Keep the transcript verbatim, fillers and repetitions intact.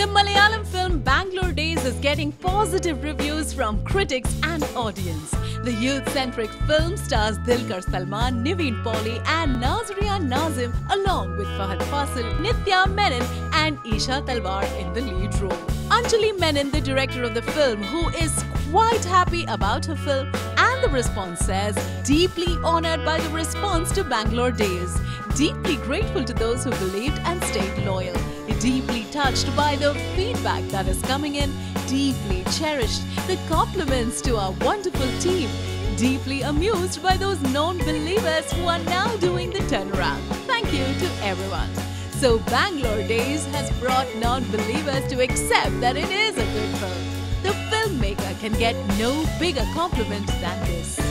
The Malayalam film Bangalore Days is getting positive reviews from critics and audience. The youth-centric film stars Dulquer Salmaan, Nivin Pauly and Nazriya Nazim along with Fahadh Faasil, Nithya Menen and Isha Talwar in the lead role. Anjali Menon, the director of the film, who is quite happy about her film and the response, says, "Deeply honoured by the response to Bangalore Days. Deeply grateful to those who believed and stayed loyal. Deeply touched by the feedback that is coming in, deeply cherished the compliments to our wonderful team, deeply amused by those non-believers who are now doing the turnaround. Thank you to everyone." So Bangalore Days has brought non-believers to accept that it is a good film. The filmmaker can get no bigger compliment than this.